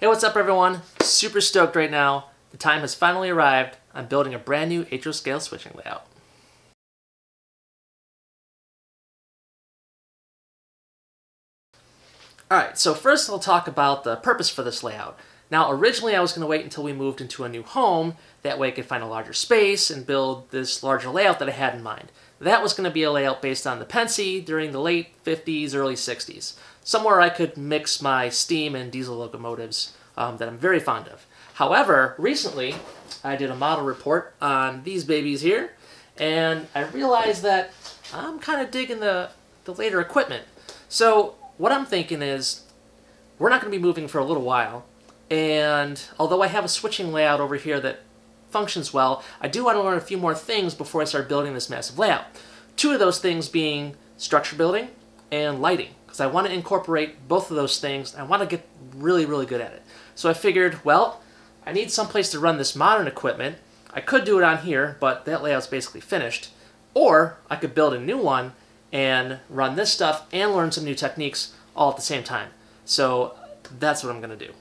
Hey, what's up everyone? Super stoked right now. The time has finally arrived. I'm building a brand new HO scale switching layout. Alright, so first I'll talk about the purpose for this layout. Now originally I was going to wait until we moved into a new home, that way I could find a larger space and build this larger layout that I had in mind. That was going to be a layout based on the Pennsy during the late 50s, early 60s. Somewhere I could mix my steam and diesel locomotives that I'm very fond of. However, recently I did a model report on these babies here, and I realized that I'm kind of digging the later equipment. So what I'm thinking is, we're not going to be moving for a little while, and although I have a switching layout over here that functions well, I do want to learn a few more things before I start building this massive layout. Two of those things being structure building and lighting, because I want to incorporate both of those things. I want to get really, really good at it. So I figured, well, I need some place to run this modern equipment. I could do it on here, but that layout's basically finished. Or I could build a new one and run this stuff and learn some new techniques all at the same time. So that's what I'm going to do.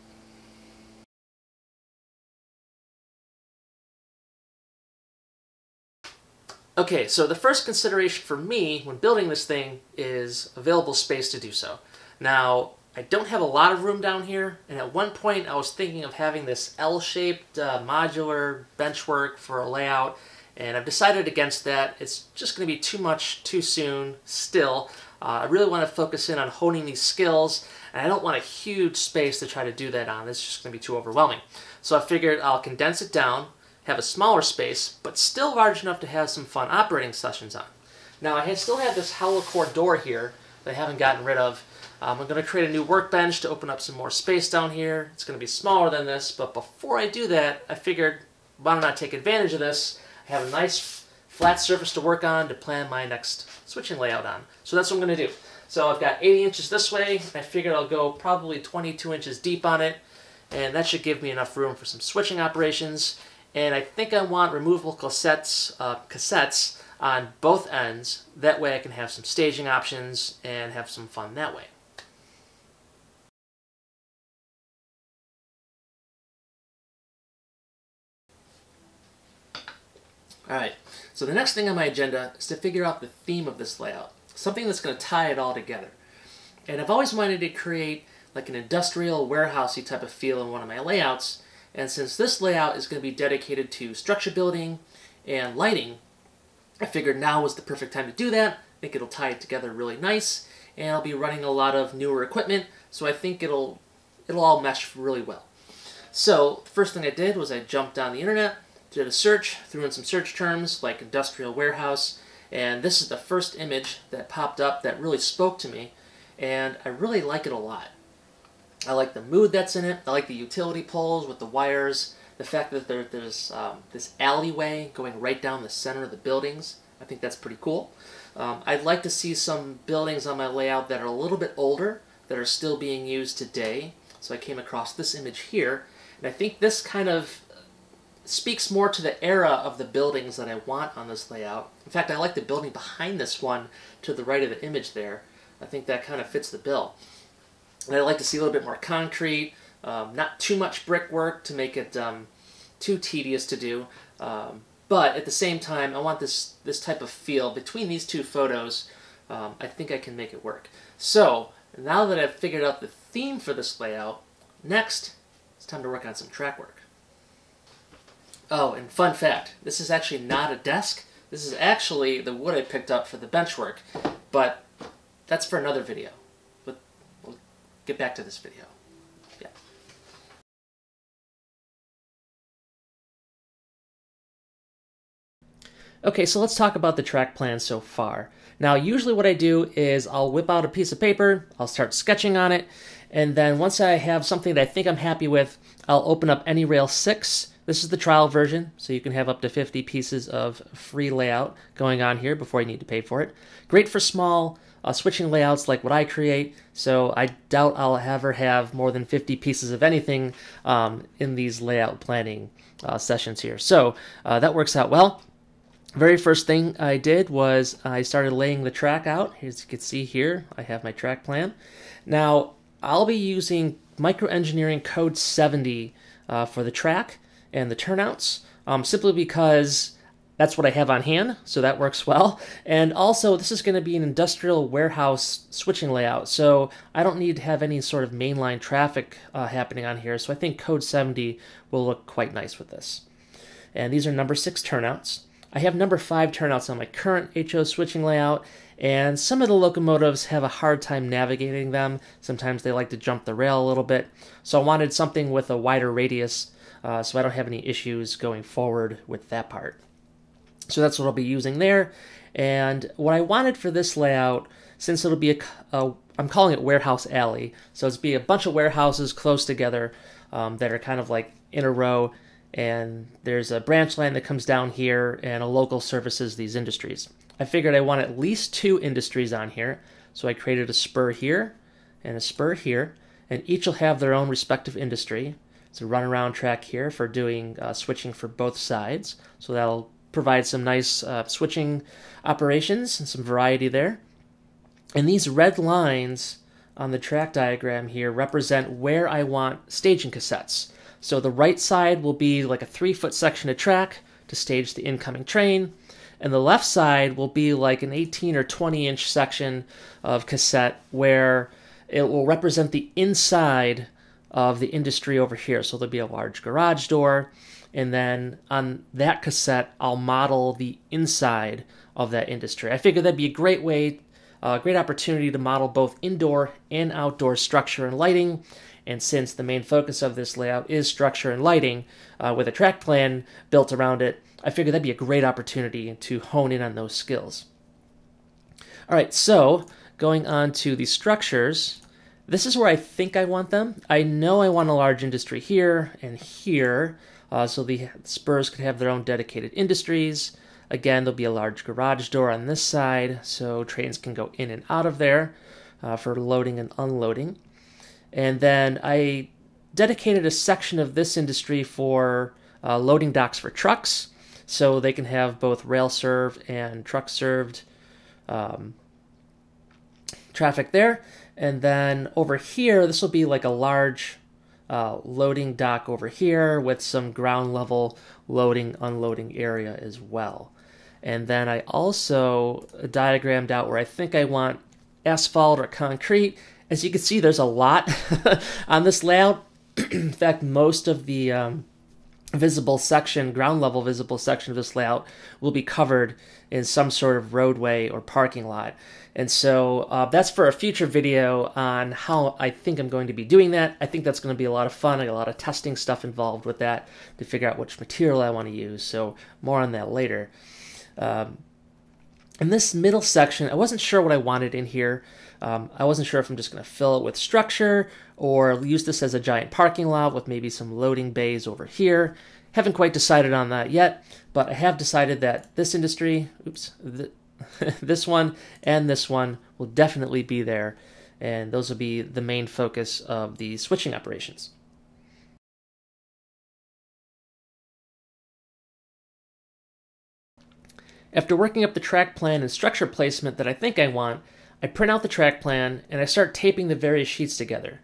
Okay, so the first consideration for me when building this thing is available space to do so. Now, I don't have a lot of room down here, and at one point I was thinking of having this L-shaped modular benchwork for a layout, and I've decided against that. It's just going to be too much too soon still. I really want to focus in on honing these skills, and I don't want a huge space to try to do that on. It's just going to be too overwhelming. So I figured I'll condense it down, have a smaller space, but still large enough to have some fun operating sessions on. Now I still have this hollow core door here that I haven't gotten rid of. I'm going to create a new workbench to open up some more space down here. It's going to be smaller than this, but before I do that, I figured, why don't I take advantage of this? I have a nice flat surface to work on to plan my next switching layout on. So that's what I'm going to do. So I've got 80 inches this way, and I figured I'll go probably 22 inches deep on it, and that should give me enough room for some switching operations. And I think I want removable cassettes on both ends. That way I can have some staging options and have some fun that way. Alright, so the next thing on my agenda is to figure out the theme of this layout. Something that's going to tie it all together. And I've always wanted to create like an industrial, warehousey type of feel in one of my layouts. And since this layout is going to be dedicated to structure building and lighting, I figured now was the perfect time to do that. I think it'll tie it together really nice, and I'll be running a lot of newer equipment, so I think it'll all mesh really well. So the first thing I did was I jumped on the internet, did a search, threw in some search terms like industrial warehouse, and this is the first image that popped up that really spoke to me, and I really like it a lot. I like the mood that's in it. I like the utility poles with the wires. The fact that there's this alleyway going right down the center of the buildings. I think that's pretty cool. I'd like to see some buildings on my layout that are a little bit older, that are still being used today. So I came across this image here. And I think this kind of speaks more to the era of the buildings that I want on this layout. In fact, I like the building behind this one to the right of the image there. I think that kind of fits the bill. And I'd like to see a little bit more concrete, not too much brickwork to make it too tedious to do. But at the same time, I want this type of feel. Between these two photos, I think I can make it work. So now that I've figured out the theme for this layout, next it's time to work on some track work. Oh, and fun fact, this is actually not a desk. This is actually the wood I picked up for the bench work, but that's for another video. Get back to this video. Yeah. Okay, so let's talk about the track plan so far. Now, usually what I do is I'll whip out a piece of paper, I'll start sketching on it, and then once I have something that I think I'm happy with, I'll open up AnyRail 6. This is the trial version, so you can have up to 50 pieces of free layout going on here before you need to pay for it. Great for small switching layouts like what I create, so I doubt I'll ever have more than 50 pieces of anything in these layout planning sessions here. So that works out well. Very first thing I did was I started laying the track out. As you can see here, I have my track plan. Now I'll be using Micro Engineering Code 70 for the track and the turnouts, simply because that's what I have on hand, so that works well. And also, this is going to be an industrial warehouse switching layout, so I don't need to have any sort of mainline traffic happening on here, so I think Code 70 will look quite nice with this. And these are number 6 turnouts. I have number 5 turnouts on my current HO switching layout, and some of the locomotives have a hard time navigating them. Sometimes they like to jump the rail a little bit, so I wanted something with a wider radius so I don't have any issues going forward with that part. So that's what I'll be using there. And what I wanted for this layout, since it'll be I'm calling it Warehouse Alley, so it's be a bunch of warehouses close together that are kind of like in a row, and there's a branch line that comes down here and a local services these industries. I figured I want at least 2 industries on here, so I created a spur here and a spur here, and each will have their own respective industry. It's a runaround track here for doing switching for both sides, so that'll provide some nice switching operations and some variety there. And these red lines on the track diagram here represent where I want staging cassettes. So the right side will be like a 3-foot section of track to stage the incoming train, and the left side will be like an 18 or 20-inch section of cassette where it will represent the inside of the industry over here. So there'll be a large garage door, and then on that cassette, I'll model the inside of that industry. I figured that'd be a great way, great opportunity to model both indoor and outdoor structure and lighting. And since the main focus of this layout is structure and lighting with a track plan built around it, I figured that'd be a great opportunity to hone in on those skills. All right, so going on to the structures, this is where I think I want them. I know I want a large industry here and here, so the spurs could have their own dedicated industries. Again, there'll be a large garage door on this side, so trains can go in and out of there for loading and unloading. And then I dedicated a section of this industry for loading docks for trucks, so they can have both rail served and truck served traffic there. And then over here, this will be like a large loading dock over here with some ground level loading, unloading area as well. And then I also diagrammed out where I think I want asphalt or concrete. As you can see, there's a lot on this layout. In fact, most of the visible section, ground level visible section of this layout will be covered in some sort of roadway or parking lot. And so that's for a future video on how I think I'm going to be doing that. I think that's going to be a lot of fun. I got a lot of testing stuff involved with that to figure out which material I want to use. So more on that later. In this middle section, I wasn't sure what I wanted in here. I wasn't sure if I'm just going to fill it with structure or use this as a giant parking lot with maybe some loading bays over here. Haven't quite decided on that yet, but I have decided that this industry, oops, this one and this one will definitely be there, and those will be the main focus of the switching operations. After working up the track plan and structure placement that I think I want, I print out the track plan and I start taping the various sheets together.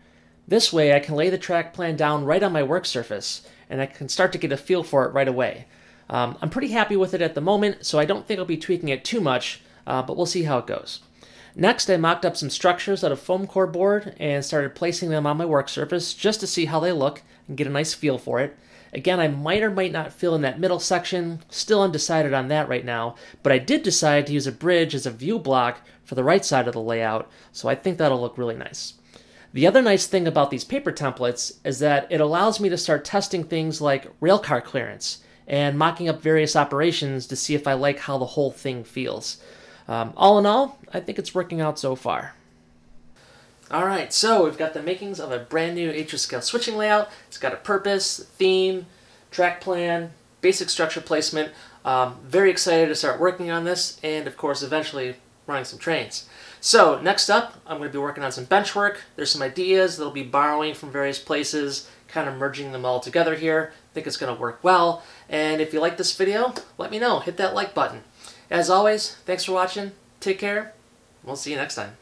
This way I can lay the track plan down right on my work surface, and I can start to get a feel for it right away. I'm pretty happy with it at the moment, so I don't think I'll be tweaking it too much, but we'll see how it goes. Next, I mocked up some structures out of foam core board and started placing them on my work surface just to see how they look and get a nice feel for it. Again, I might or might not fill in that middle section, still undecided on that right now, but I did decide to use a bridge as a view block for the right side of the layout, so I think that'll look really nice. The other nice thing about these paper templates is that it allows me to start testing things like rail car clearance and mocking up various operations to see if I like how the whole thing feels. All in all, I think it's working out so far. All right, so we've got the makings of a brand new HO scale switching layout. It's got a purpose, theme, track plan, basic structure placement. Very excited to start working on this and, of course, eventually running some trains. So next up, I'm going to be working on some bench work. There's some ideas that'll be borrowing from various places, kind of merging them all together here. I think it's going to work well. And if you like this video, let me know. Hit that like button. As always, thanks for watching. Take care. We'll see you next time.